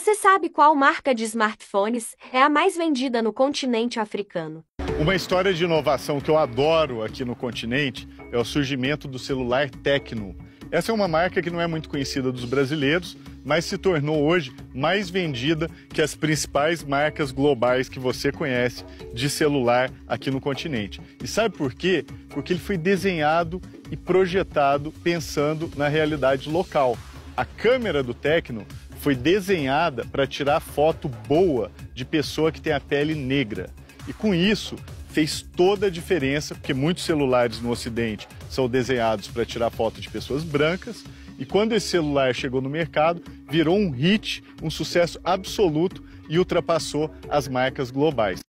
Você sabe qual marca de smartphones é a mais vendida no continente africano? Uma história de inovação que eu adoro aqui no continente é o surgimento do celular Tecno. Essa é uma marca que não é muito conhecida dos brasileiros, mas se tornou hoje mais vendida que as principais marcas globais que você conhece de celular aqui no continente. E sabe por quê? Porque ele foi desenhado e projetado pensando na realidade local. A câmera do Tecno foi desenhada para tirar foto boa de pessoa que tem a pele negra. E com isso, fez toda a diferença, porque muitos celulares no Ocidente são desenhados para tirar foto de pessoas brancas. E quando esse celular chegou no mercado, virou um hit, um sucesso absoluto e ultrapassou as marcas globais.